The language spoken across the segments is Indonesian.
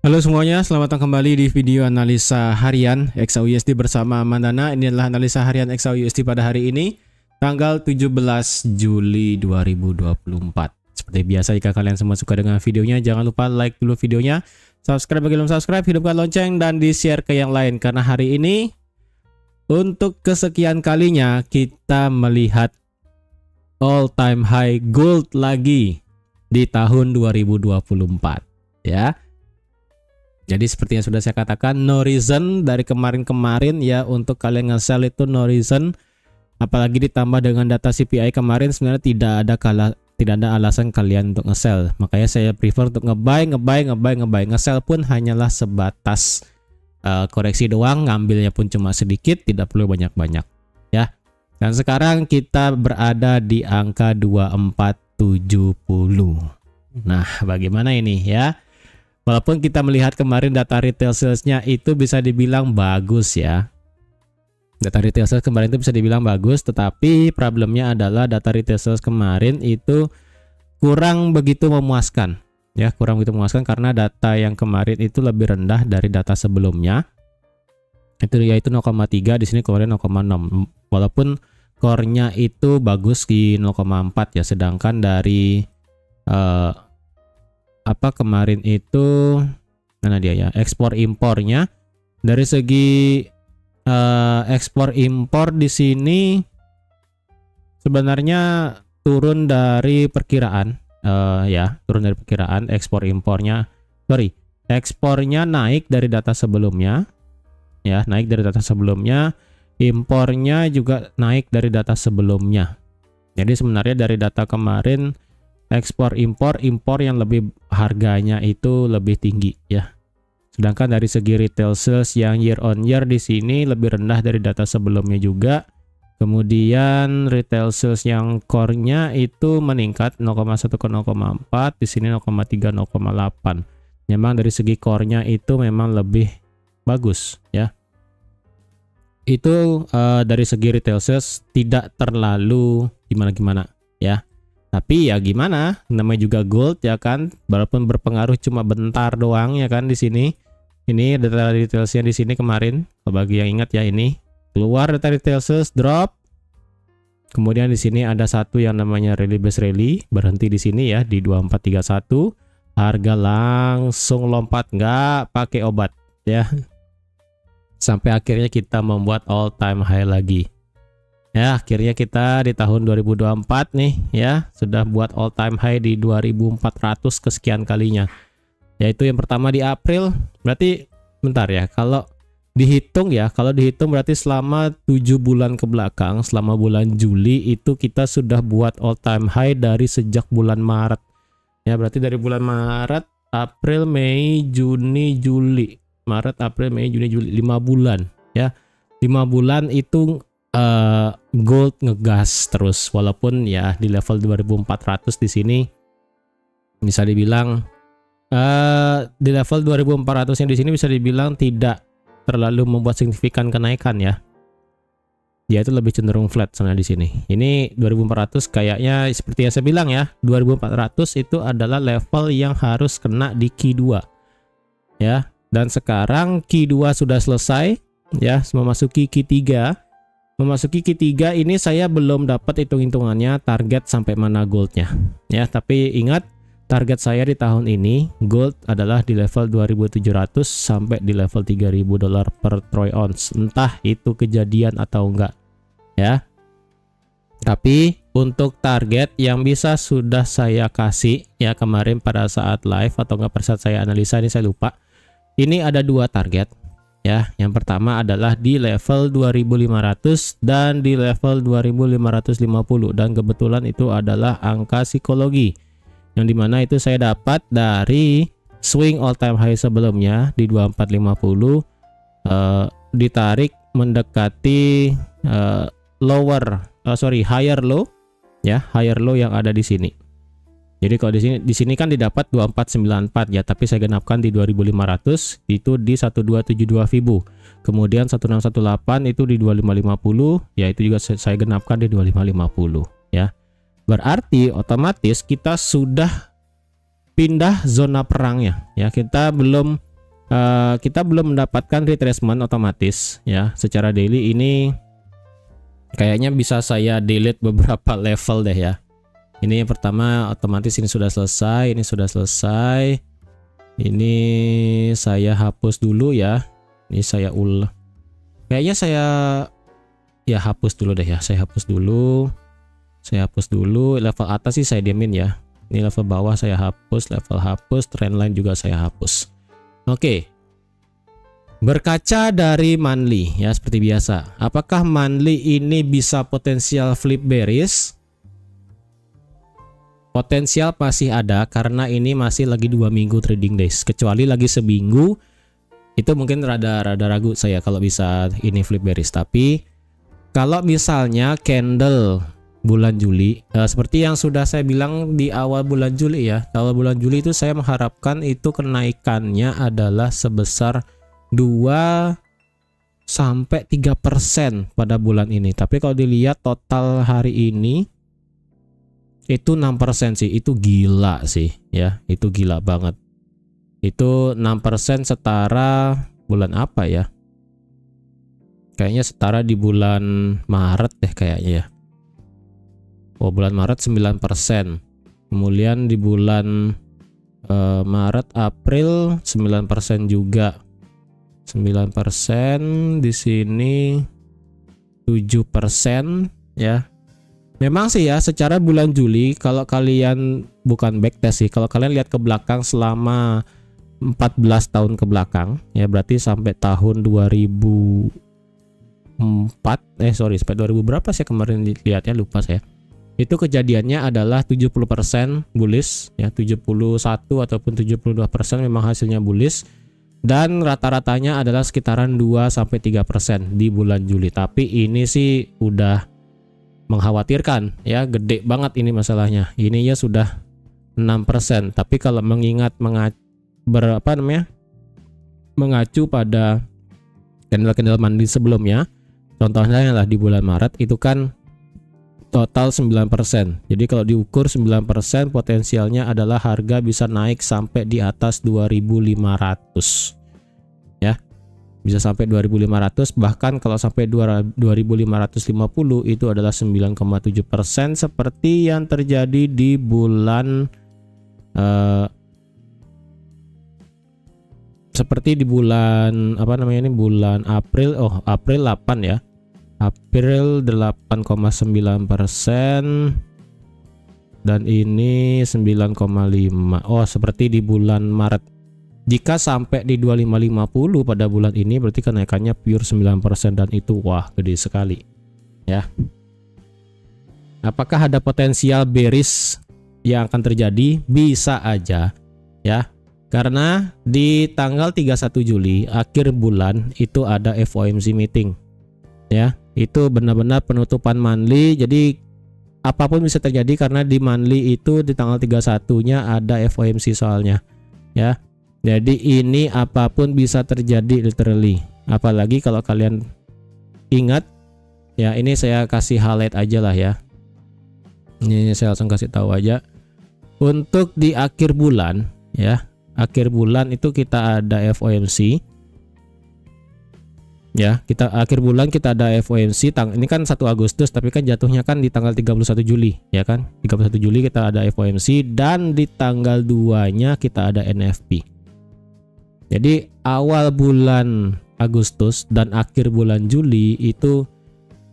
Halo semuanya, selamat datang kembali di video analisa harian XAUUSD bersama Mandana. Ini adalah analisa harian XAUUSD pada hari ini, tanggal 17 Juli 2024. Seperti biasa, jika kalian semua suka dengan videonya, jangan lupa like dulu videonya, subscribe bagi belum subscribe, hidupkan lonceng, dan di-share ke yang lain. Karena hari ini, untuk kesekian kalinya, kita melihat all time high gold lagi di tahun 2024. Ya. Jadi seperti yang sudah saya katakan, no reason dari kemarin-kemarin ya untuk kalian nge-sell itu no reason, apalagi ditambah dengan data CPI kemarin. Sebenarnya tidak ada alasan kalian untuk nge-sell. Makanya saya prefer untuk nge-buy. Nge-sell pun hanyalah sebatas koreksi doang, ngambilnya pun cuma sedikit, tidak perlu banyak-banyak ya. Dan sekarang kita berada di angka 2470. Nah, bagaimana ini ya? Walaupun kita melihat kemarin data retail sales-nya itu bisa dibilang bagus ya. Data retail sales kemarin itu bisa dibilang bagus, tetapi problemnya adalah data retail sales kemarin itu kurang begitu memuaskan. Ya, kurang begitu memuaskan karena data yang kemarin itu lebih rendah dari data sebelumnya. Itu yaitu 0,3, di sini kemarin 0,6. Walaupun core-nya itu bagus di 0,4 ya, sedangkan dari kemarin itu mana dia ya, ekspor impornya dari segi ekspor impor di sini sebenarnya turun dari perkiraan ekspor impornya ekspornya naik dari data sebelumnya ya, impornya juga naik dari data sebelumnya. Jadi sebenarnya dari data kemarin ekspor impor yang lebih harganya itu lebih tinggi ya. Sedangkan dari segi retail sales yang year on year di sini lebih rendah dari data sebelumnya juga. Kemudian retail sales yang core-nya itu meningkat 0,1 ke 0,4, di sini 0,3 0,8. Memang dari segi core-nya itu memang lebih bagus ya. Itu dari segi retail sales tidak terlalu gimana-gimana ya. Tapi ya gimana, namanya juga gold ya kan, walaupun berpengaruh cuma bentar doang ya kan di sini. Ini data retail sales di sini kemarin, bagi yang ingat ya, ini keluar data retail sales drop. Kemudian di sini ada satu yang namanya rally base rally, berhenti di sini ya di 2431. Harga langsung lompat nggak pakai obat ya. Sampai akhirnya kita membuat all time high lagi. Ya, akhirnya kita di tahun 2024 nih ya, sudah buat all time high di 2400 kesekian kalinya. Yaitu yang pertama di April, berarti bentar ya, kalau dihitung berarti selama 7 bulan ke belakang, selama bulan Juli itu kita sudah buat all time high dari sejak bulan Maret. Ya, berarti dari bulan Maret, April, Mei, Juni, Juli. Maret, April, Mei, Juni, Juli, 5 bulan ya. 5 bulan itu gold ngegas terus, walaupun ya di level 2400 di sini bisa dibilang di level 2400 yang di sini bisa dibilang tidak terlalu membuat signifikan kenaikan ya. Dia itu lebih cenderung flat sana di sini. Ini 2400 kayaknya seperti yang saya bilang ya, 2400 itu adalah level yang harus kena di Q2 ya. Dan sekarang Q2 sudah selesai ya, memasuki Q3. Memasuki Q3 ini saya belum dapat hitung-hitungannya target sampai mana goldnya ya. Tapi ingat, target saya di tahun ini gold adalah di level 2700 sampai di level 3000 dolar per troy ounce. Entah itu kejadian atau enggak ya. Tapi untuk target yang bisa sudah saya kasih ya kemarin pada saat live atau enggak, persat saya analisa ini saya lupa. Ini ada dua target. Ya, yang pertama adalah di level 2500 dan di level 2550, dan kebetulan itu adalah angka psikologi yang dimana itu saya dapat dari swing all time high sebelumnya di 2450 ditarik mendekati higher low ya, higher low yang ada di sini. Jadi kalau di sini kan didapat 2494 ya, tapi saya genapkan di 2500 itu di 1272 Fibu. Kemudian 1618 itu di 2550 ya, itu juga saya genapkan di 2550 ya. Berarti otomatis kita sudah pindah zona perangnya ya. Kita belum kita belum mendapatkan retracement otomatis ya. Secara daily ini kayaknya bisa saya delete beberapa level deh ya. Ini yang pertama otomatis ini sudah selesai, ini sudah selesai. Ini saya hapus dulu ya. Ini saya kayaknya saya ya hapus dulu deh ya. Saya hapus dulu. Saya hapus dulu. Level atas sih saya diemin ya. Ini level bawah saya hapus, level hapus, trendline juga saya hapus. Oke. Berkaca dari monthly ya seperti biasa. Apakah monthly ini bisa potensial flip bearish? Potensial masih ada karena ini masih lagi 2 minggu trading days. Kecuali lagi seminggu itu mungkin rada ragu saya kalau bisa ini flip bearish. Tapi kalau misalnya candle bulan Juli seperti yang sudah saya bilang di awal bulan Juli ya. Awal bulan Juli itu saya mengharapkan itu kenaikannya adalah sebesar 2–3% pada bulan ini. Tapi kalau dilihat total hari ini itu 6% sih, itu gila sih ya, itu gila banget. Itu 6% setara bulan apa ya? Kayaknya setara di bulan Maret deh kayaknya ya. Oh, bulan Maret 9%. Kemudian di bulan Maret, April 9% juga. 9% di sini 7% ya. Memang sih ya, secara bulan Juli kalau kalian bukan backtest sih, kalau kalian lihat ke belakang selama 14 tahun ke belakang ya, berarti sampai tahun 2004 sampai 2000 berapa sih kemarin dilihatnya, lupa saya. Itu kejadiannya adalah 70% bullish ya, 71 ataupun 72% memang hasilnya bullish, dan rata-ratanya adalah sekitaran 2–3% di bulan Juli. Tapi ini sih udah mengkhawatirkan ya, gede banget ini masalahnya. Ini ya sudah 6%, tapi kalau mengingat mengacu pada candle-candle monthly sebelumnya, contohnya lah di bulan Maret itu kan total 9%. Jadi kalau diukur 9% potensialnya adalah harga bisa naik sampai di atas 2.500 ya. Bisa sampai 2.500, bahkan kalau sampai 2.550 itu adalah 9,7% seperti yang terjadi di bulan bulan April. Oh, April 8 ya. April 8,9% dan ini 9,5. Oh, seperti di bulan Maret. Jika sampai di 2550 pada bulan ini berarti kenaikannya pure 9%, dan itu wah gede sekali ya. Apakah ada potensial bearish yang akan terjadi? Bisa aja ya, karena di tanggal 31 Juli akhir bulan itu ada FOMC meeting ya. Itu benar-benar penutupan monthly, jadi apapun bisa terjadi karena di monthly itu di tanggal 31-nya ada FOMC soalnya ya. Jadi ini apapun bisa terjadi literally. Apalagi kalau kalian ingat ya, ini saya kasih highlight aja lah ya. Ini saya langsung kasih tahu aja. Untuk di akhir bulan ya, akhir bulan itu kita ada FOMC. Ya, akhir bulan kita ada FOMC. Ini kan 1 Agustus tapi kan jatuhnya kan di tanggal 31 Juli, ya kan? 31 Juli kita ada FOMC dan di tanggal 2-nya kita ada NFP. Jadi awal bulan Agustus dan akhir bulan Juli itu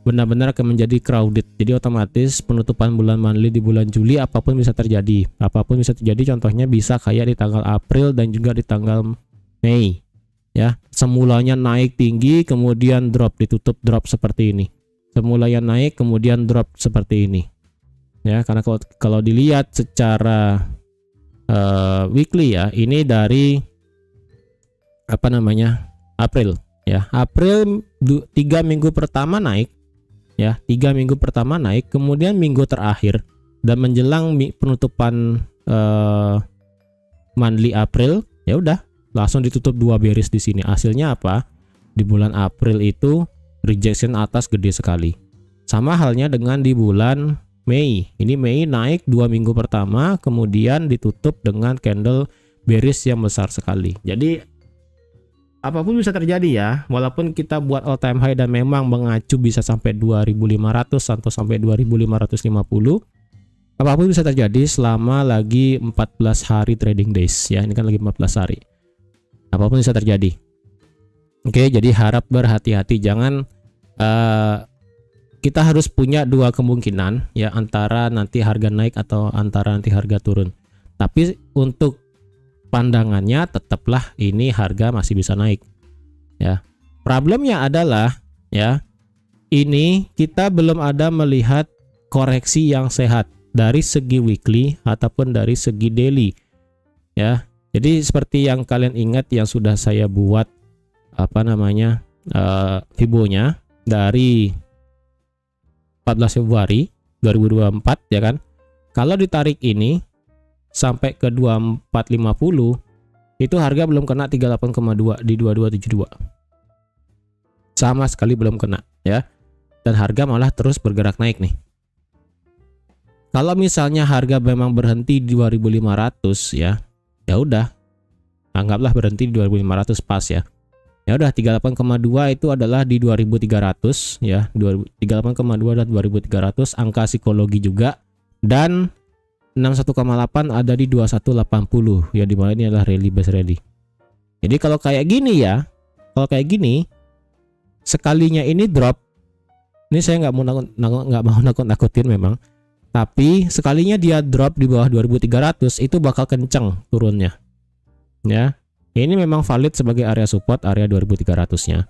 benar-benar akan menjadi crowded. Jadi otomatis penutupan bulan monthly di bulan Juli apapun bisa terjadi. Apapun bisa terjadi, contohnya bisa kayak di tanggal April dan juga di tanggal Mei ya. Semulanya naik tinggi kemudian drop, ditutup drop seperti ini. Semulanya naik kemudian drop seperti ini. Ya, karena kalau dilihat secara weekly ya, ini dari April ya. April 3 minggu pertama naik ya, 3 minggu pertama naik, kemudian minggu terakhir dan menjelang penutupan monthly April ya udah langsung ditutup 2 bearish di sini. Hasilnya apa? Di bulan April itu rejection atas gede sekali. Sama halnya dengan di bulan Mei. Ini Mei naik 2 minggu pertama kemudian ditutup dengan candle bearish yang besar sekali. Jadi apapun bisa terjadi ya, walaupun kita buat all time high dan memang mengacu bisa sampai 2500 atau sampai 2550, apapun bisa terjadi selama lagi 14 hari trading days ya. Ini kan lagi 14 hari, apapun bisa terjadi. Oke, jadi harap berhati-hati, jangan kita harus punya dua kemungkinan ya, antara nanti harga naik atau antara nanti harga turun. Tapi untuk pandangannya tetaplah ini harga masih bisa naik ya. Problemnya adalah ya, ini kita belum ada melihat koreksi yang sehat dari segi weekly ataupun dari segi daily ya. Jadi seperti yang kalian ingat yang sudah saya buat apa namanya Fibonya dari 14 Februari 2024 ya kan. Kalau ditarik ini sampai ke 2450 itu harga belum kena 38,2 di 2272, sama sekali belum kena ya, dan harga malah terus bergerak naik nih. Kalau misalnya harga memang berhenti di 2500 ya, ya udah anggaplah berhenti di 2500 pas ya, ya udah 38,2 itu adalah di 2300 ya, 38,2 dan 2300 angka psikologi juga, dan 61,8 ada di 2180 ya, dimana ini adalah rally base rally. Jadi kalau kayak gini ya, kalau kayak gini sekalinya ini drop, ini saya nggak mau nakut-nakutin memang, tapi sekalinya dia drop di bawah 2300 itu bakal kenceng turunnya ya. Ini memang valid sebagai area support area 2300 nya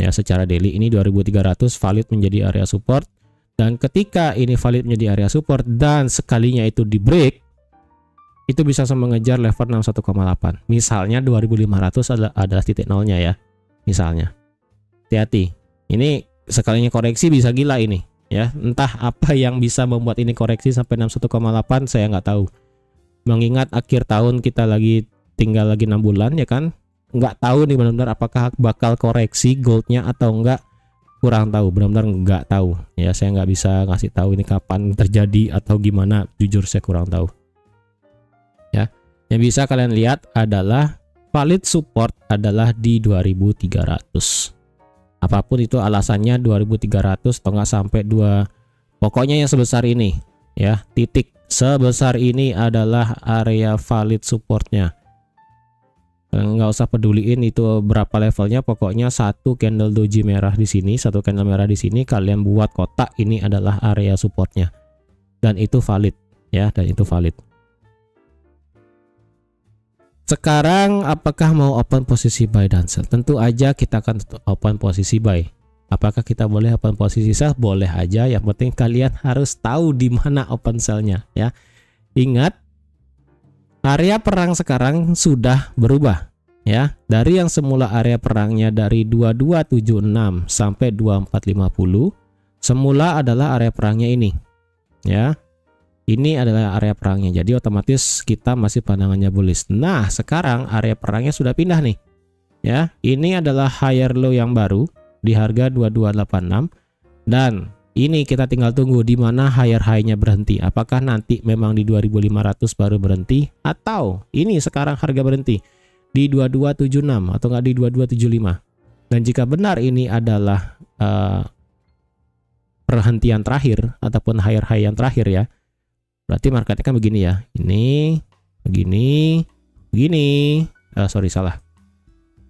ya, secara daily ini 2300 valid menjadi area support. Dan ketika ini valid menjadi area support dan sekalinya itu di break, itu bisa mengejar level 61,8. Misalnya 2500 adalah titik nolnya ya, misalnya. Hati-hati, ini sekalinya koreksi bisa gila ini ya. Entah apa yang bisa membuat ini koreksi sampai 61,8, saya nggak tahu. Mengingat akhir tahun kita lagi tinggal lagi 6 bulan ya kan, nggak tahu nih benar-benar apakah bakal koreksi goldnya atau enggak. Kurang tahu, benar-benar nggak tahu ya. Saya nggak bisa ngasih tahu ini kapan terjadi atau gimana, jujur saya kurang tahu ya. Yang bisa kalian lihat adalah valid support adalah di 2300, apapun itu alasannya 2300 atau nggak sampai 2, pokoknya yang sebesar ini ya, titik sebesar ini adalah area valid supportnya. Nggak usah peduliin itu berapa levelnya, pokoknya satu candle doji merah di sini, satu candle merah di sini, kalian buat kotak, ini adalah area supportnya, dan itu valid ya, dan itu valid. Sekarang apakah mau open posisi buy dan sell? Tentu aja kita akan open posisi buy. Apakah kita boleh open posisi sell? Boleh aja, yang penting kalian harus tahu di mana open sellnya ya. Ingat, area perang sekarang sudah berubah ya, dari yang semula area perangnya dari 2276 sampai 2450, semula adalah area perangnya ini ya, ini adalah area perangnya. Jadi otomatis kita masih pandangannya bullish. Nah sekarang area perangnya sudah pindah nih ya, ini adalah higher low yang baru di harga 2286, dan ini kita tinggal tunggu di mana higher high-nya berhenti. Apakah nanti memang di 2500 baru berhenti, atau ini sekarang harga berhenti di 2276 atau enggak di 2275. Dan jika benar ini adalah perhentian terakhir ataupun higher high yang terakhir ya, berarti marketnya kan begini ya, ini begini, begini, sorry salah,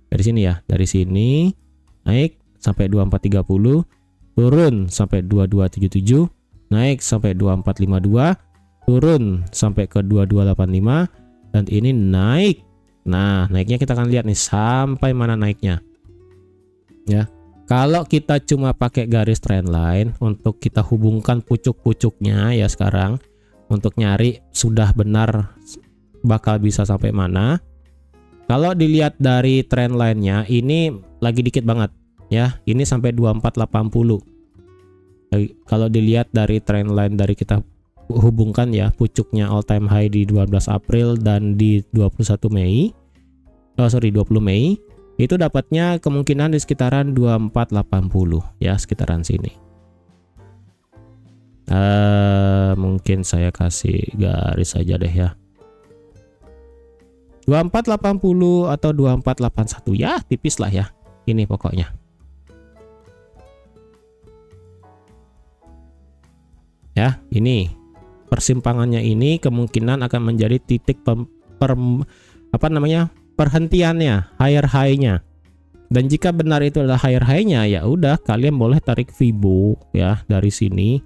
dari sini ya, dari sini naik sampai 2430, turun sampai 2277, naik sampai 2452, turun sampai ke 2285, dan ini naik. Nah naiknya kita akan lihat nih sampai mana naiknya ya. Kalau kita cuma pakai garis trendline untuk kita hubungkan pucuk-pucuknya ya, sekarang untuk nyari sudah benar bakal bisa sampai mana. Kalau dilihat dari trendline-nya ini lagi dikit banget ya, ini sampai 2480. Kalau dilihat dari trendline dari kita hubungkan ya, pucuknya all time high di 12 April dan di 20 Mei, itu dapatnya kemungkinan di sekitaran 2480 ya, sekitaran sini. Mungkin saya kasih garis aja deh ya. 2480 atau 2481 ya, tipis lah ya. Ini pokoknya. Ya, ini persimpangannya ini kemungkinan akan menjadi titik perhentiannya, higher high-nya. Dan jika benar itu adalah higher high-nya, ya udah kalian boleh tarik Fibo ya dari sini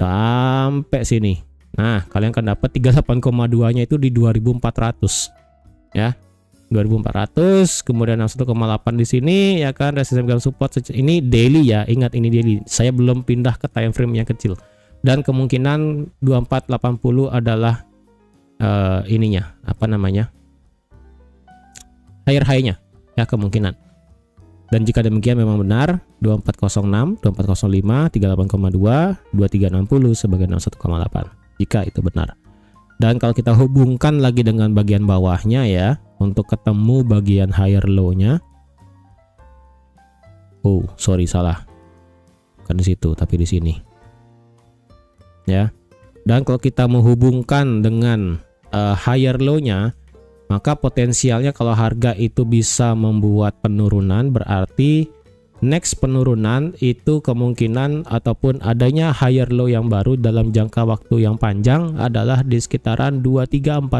sampai sini. Nah, kalian akan dapat 38,2-nya itu di 2400 ya. 2400 kemudian 1,8 di sini ya kan, resisten support ini daily ya. Ingat ini daily. Saya belum pindah ke time frame yang kecil. Dan kemungkinan 2480 adalah ininya, apa namanya, higher high-nya ya, kemungkinan. Dan jika demikian memang benar 2406, 2405, 38,2, 2360 sebagai 61,8 jika itu benar. Dan kalau kita hubungkan lagi dengan bagian bawahnya ya untuk ketemu bagian higher low-nya. Oh, sorry, salah. Bukan di situ tapi di sini. Ya. Dan kalau kita menghubungkan dengan higher low-nya, maka potensialnya kalau harga itu bisa membuat penurunan, berarti next penurunan itu kemungkinan ataupun adanya higher low yang baru dalam jangka waktu yang panjang adalah di sekitaran 2340.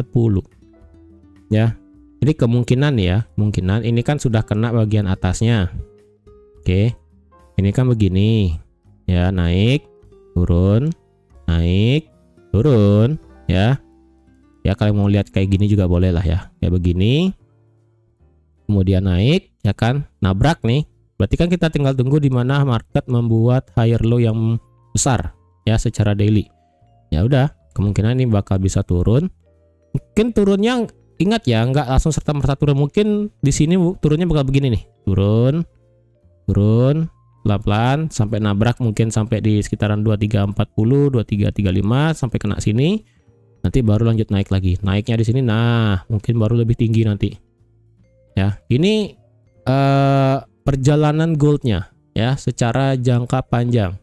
Ya. Jadi kemungkinan ya, kemungkinan ini kan sudah kena bagian atasnya. Oke. Ini kan begini. Ya, naik, turun, naik, turun ya. Ya kalian mau lihat kayak gini juga boleh lah ya, kayak begini kemudian naik ya kan, nabrak nih, berarti kan kita tinggal tunggu di mana market membuat higher low yang besar ya secara daily. Ya udah kemungkinan ini bakal bisa turun, mungkin turunnya ingat ya nggak langsung serta merta turun, mungkin di sini turunnya bakal begini nih, turun turun pelan-pelan sampai nabrak mungkin sampai di sekitaran 2340, 2335 sampai kena sini. Nanti baru lanjut naik lagi. Naiknya di sini nah, mungkin baru lebih tinggi nanti. Ya, ini perjalanan goldnya ya secara jangka panjang.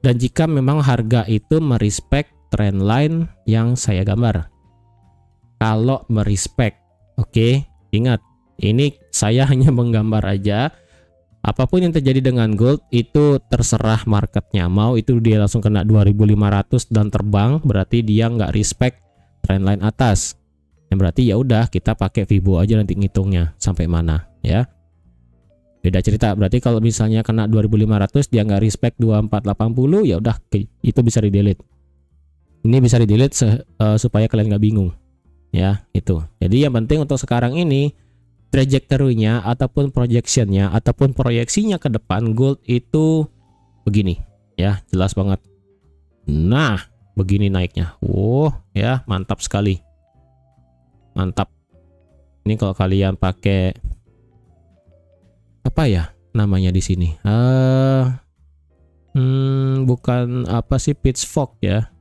Dan jika memang harga itu merespek trend line yang saya gambar. Kalau merespek, oke, ingat ini saya hanya menggambar aja. Apapun yang terjadi dengan gold itu terserah marketnya, mau itu dia langsung kena 2500 dan terbang, berarti dia nggak respect trendline atas. Yang berarti ya udah kita pakai Fibo aja nanti ngitungnya sampai mana ya. Beda cerita berarti kalau misalnya kena 2500 dia nggak respect 2480, ya udah itu bisa di delete. Ini bisa di delete supaya kalian nggak bingung ya itu. Jadi yang penting untuk sekarang ini, trajektorinya ataupun projectionnya ataupun proyeksinya ke depan gold itu begini ya, jelas banget. Nah begini naiknya, wow ya mantap sekali, mantap. Ini kalau kalian pakai apa ya namanya di sini, bukan apa sih, pitchfork ya,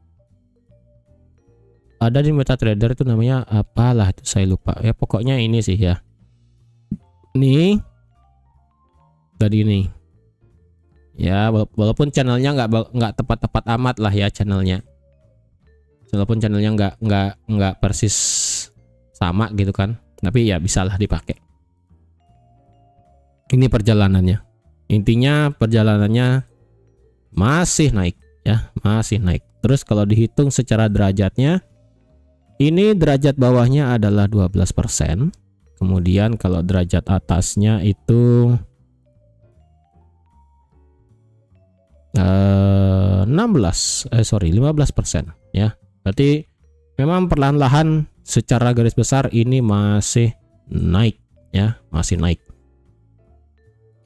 ada di MetaTrader itu namanya apalah itu saya lupa ya, pokoknya ini sih ya. Ini dan ini ya, walaupun channelnya nggak tepat-tepat amat lah ya, channelnya walaupun channelnya nggak persis sama gitu kan, tapi ya bisalah dipakai. Ini perjalanannya, intinya perjalanannya masih naik ya, masih naik terus. Kalau dihitung secara derajatnya, ini derajat bawahnya adalah 12%. Kemudian kalau derajat atasnya itu 15% ya. Berarti memang perlahan-lahan secara garis besar ini masih naik ya, masih naik.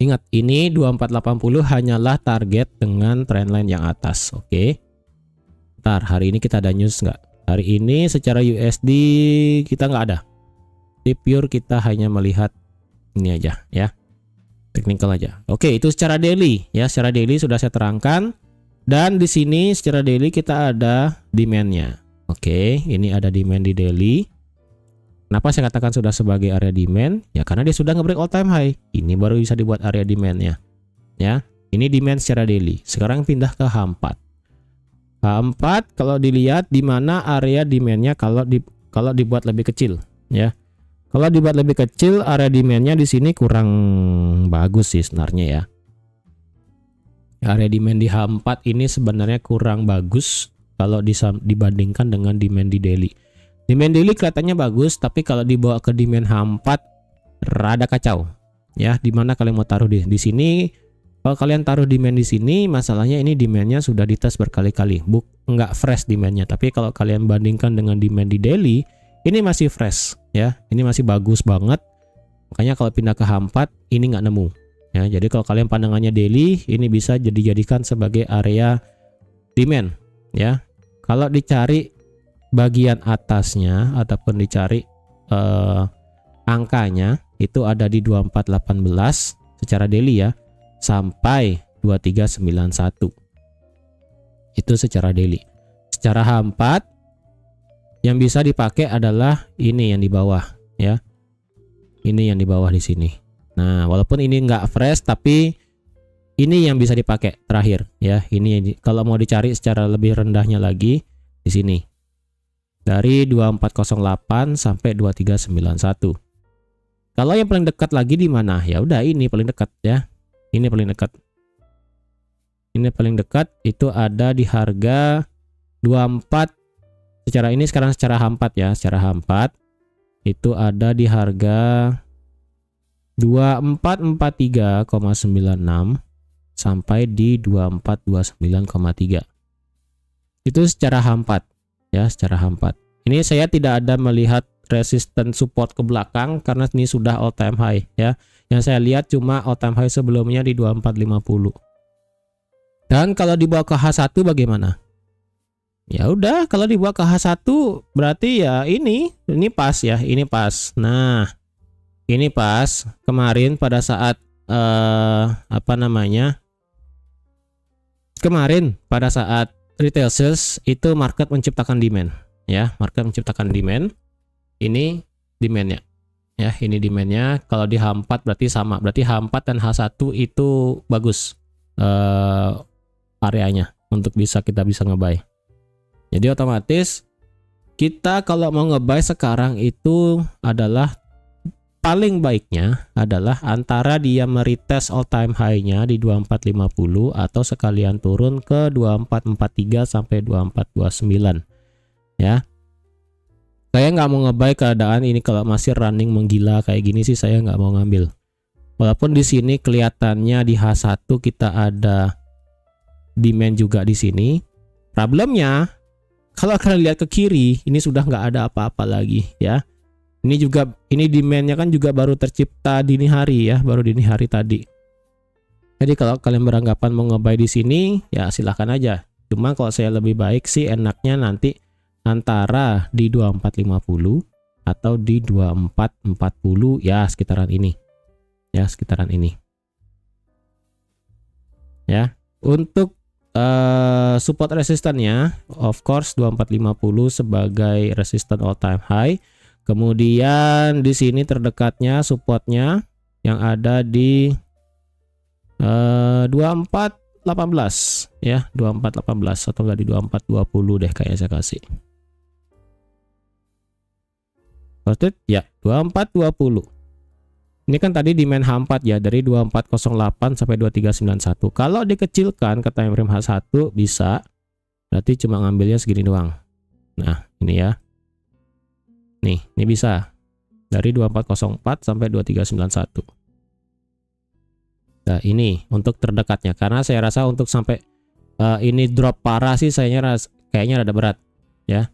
Ingat ini 2480 hanyalah target dengan trendline yang atas. Oke. Bentar, hari ini kita ada news nggak? Hari ini secara USD kita nggak ada. Di pure kita hanya melihat ini aja ya, technical aja. Oke, itu secara daily ya, secara daily sudah saya terangkan. Dan di sini secara daily kita ada demand-nya. Oke, ini ada demand di daily. Kenapa saya katakan sudah sebagai area demand? Ya karena dia sudah nge-break all time high. Ini baru bisa dibuat area demand-nya. Ya, ini demand secara daily. Sekarang pindah ke H4. H4 kalau dilihat di mana area demand-nya kalau dibuat lebih kecil. ya. Kalau dibuat lebih kecil, area demand-nya di sini kurang bagus sih sebenarnya ya. Area demand di H4 ini sebenarnya kurang bagus kalau dibandingkan dengan demand di daily. Demand daily kelihatannya bagus, tapi kalau dibawa ke demand H4 rada kacau ya. Dimana kalian mau taruh di sini? Kalau kalian taruh demand di sini, masalahnya ini demandnya sudah dites berkali-kali, nggak fresh demandnya. Tapi kalau kalian bandingkan dengan demand di daily, ini masih fresh ya, ini masih bagus banget. Makanya kalau pindah ke H4 ini nggak nemu ya. Jadi kalau kalian pandangannya daily, ini bisa dijadikan sebagai area demand ya. Kalau dicari bagian atasnya ataupun dicari angkanya, itu ada di 2418 secara daily ya, sampai 2391 itu secara daily. Secara H4 yang bisa dipakai adalah ini yang di bawah ya, ini yang di bawah di sini. Nah, walaupun ini enggak fresh, tapi ini yang bisa dipakai terakhir ya. Ini kalau mau dicari secara lebih rendahnya lagi di sini, dari 2408 sampai 2391. Kalau yang paling dekat lagi di mana? Ya udah, ini paling dekat ya. Ini paling dekat. Ini paling dekat itu ada di harga 24 secara ini sekarang secara H4 ya, secara H4 itu ada di harga 2443,96 sampai di 2429,3. Itu secara H4 ya, secara H4. Ini saya tidak ada melihat resisten support ke belakang karena ini sudah all time high ya. Yang saya lihat cuma all time high sebelumnya di 2450. Dan kalau dibawa ke H1 bagaimana? Ya udah, kalau dibawa ke H1 berarti ya ini pas ya, ini pas. Nah, ini pas kemarin pada saat kemarin pada saat retail sales itu market menciptakan demand ya, market menciptakan demand. Ini demandnya. Ya, ini demandnya. Kalau di H4 berarti sama, berarti H4 dan H1 itu bagus areanya untuk kita bisa nge-buy. Jadi otomatis kita kalau mau nge-buy sekarang itu adalah paling baiknya adalah antara dia meretest all time high-nya di 2450 atau sekalian turun ke 2443 sampai 2429 ya. Saya nggak mau nge-buy keadaan ini. Kalau masih running menggila kayak gini sih saya nggak mau ngambil. Walaupun di sini kelihatannya di H1 kita ada demand juga di sini. Problemnya kalau kalian lihat ke kiri ini sudah nggak ada apa-apa lagi ya. Ini juga ini demandnya kan juga baru tercipta dini hari ya, baru dini hari tadi. Jadi kalau kalian beranggapan mau nge-buy di sini ya silahkan aja. Cuma kalau saya lebih baik sih enaknya nanti antara di 2450 atau di 2440 ya, sekitaran ini ya, sekitaran ini ya. Untuk support resistennya of course 2450 sebagai resisten all time high, kemudian di sini terdekatnya supportnya yang ada di 2418 ya, 2418 atau enggak di 2420 deh kayaknya saya kasih. Ya, 2420. Ini kan tadi demand H4 ya, dari 2408 sampai 2391. Kalau dikecilkan ke time frame H1 bisa, berarti cuma ngambilnya segini doang. Nah, ini ya. Nih, ini bisa. Dari 2404 sampai 2391. Nah, ini untuk terdekatnya. Karena saya rasa untuk sampai ini drop parah sih kayaknya rada berat ya.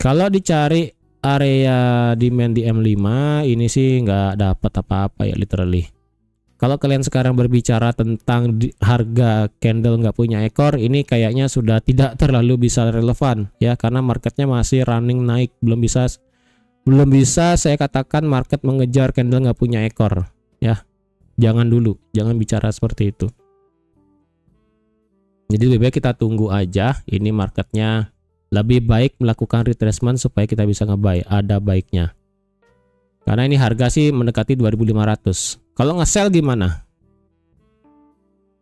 Kalau dicari area demand di M5 ini sih nggak dapat apa-apa ya, literally. Kalau kalian sekarang berbicara tentang harga candle nggak punya ekor, ini kayaknya sudah tidak terlalu bisa relevan ya, karena marketnya masih running naik, belum bisa saya katakan market mengejar candle nggak punya ekor ya. Jangan dulu, jangan bicara seperti itu. Jadi lebih baik kita tunggu aja ini marketnya. Lebih baik melakukan retracement supaya kita bisa nge-buy. Ada baiknya. Karena ini harga sih mendekati 2500. Kalau nge-sell gimana?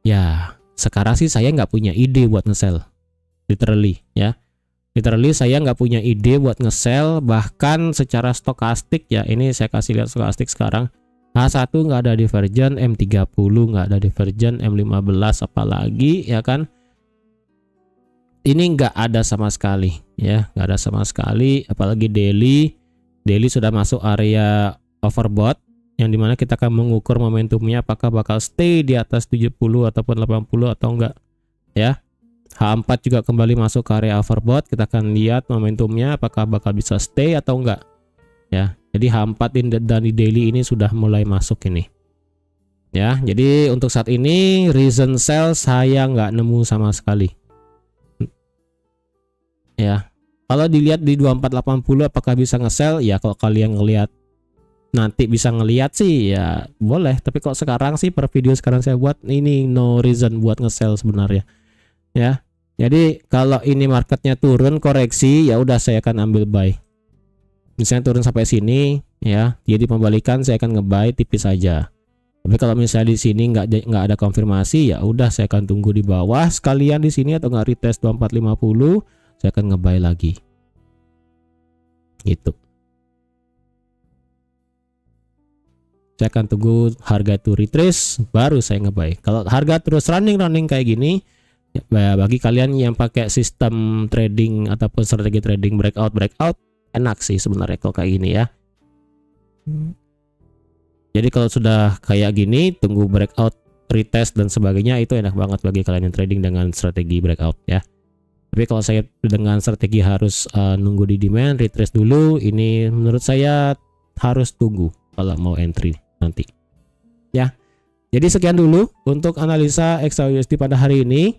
Ya, sekarang sih saya nggak punya ide buat nge-sell. Literally ya. Literally saya nggak punya ide buat nge-sell, bahkan secara stokastik ya, ini saya kasih lihat stokastik sekarang. H1 nggak ada divergen, M30 nggak ada divergen, M15 apalagi ya kan. Ini nggak ada sama sekali ya, nggak ada sama sekali, apalagi daily sudah masuk area overbought, yang dimana kita akan mengukur momentumnya apakah bakal stay di atas 70 ataupun 80 atau enggak ya. H4 juga kembali masuk ke area overbought, kita akan lihat momentumnya apakah bakal bisa stay atau enggak ya. Jadi H4 dan di daily ini sudah mulai masuk ini ya. Jadi untuk saat ini reason sell saya nggak nemu sama sekali ya. Kalau dilihat di 2480 apakah bisa nge-sell ya, kalau kalian ngelihat nanti bisa ngelihat sih ya boleh, tapi kok sekarang sih per video sekarang saya buat ini no reason buat nge-sell sebenarnya ya. Jadi kalau ini marketnya turun koreksi ya udah saya akan ambil buy. Misalnya turun sampai sini ya, jadi pembalikan saya akan nge-buy tipis saja. Tapi kalau misalnya di sini nggak ada konfirmasi ya udah saya akan tunggu di bawah sekalian di sini atau nggak retest 2450 saya akan nge-buy lagi. Gitu. Saya akan tunggu harga itu retrace baru saya nge-buy. Kalau harga terus running kayak gini, bagi kalian yang pakai sistem trading ataupun strategi trading breakout enak sih sebenarnya kalau kayak gini ya. Jadi kalau sudah kayak gini tunggu breakout, retest dan sebagainya, itu enak banget bagi kalian yang trading dengan strategi breakout ya. Tapi kalau saya dengan strategi harus nunggu di demand, retrace dulu, ini menurut saya harus tunggu kalau mau entry nanti ya. Jadi sekian dulu untuk analisa XAUUSD pada hari ini.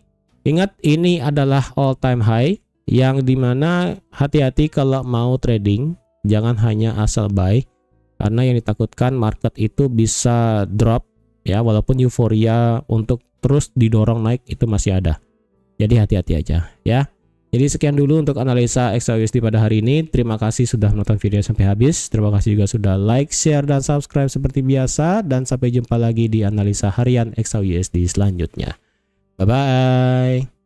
Ingat ini adalah all time high, yang dimana hati-hati kalau mau trading, jangan hanya asal buy, karena yang ditakutkan market itu bisa drop ya, walaupun euforia untuk terus didorong naik itu masih ada. Jadi hati-hati aja ya. Jadi sekian dulu untuk analisa XAUUSD pada hari ini. Terima kasih sudah menonton video sampai habis. Terima kasih juga sudah like, share, dan subscribe seperti biasa. Dan sampai jumpa lagi di analisa harian XAUUSD selanjutnya. Bye-bye.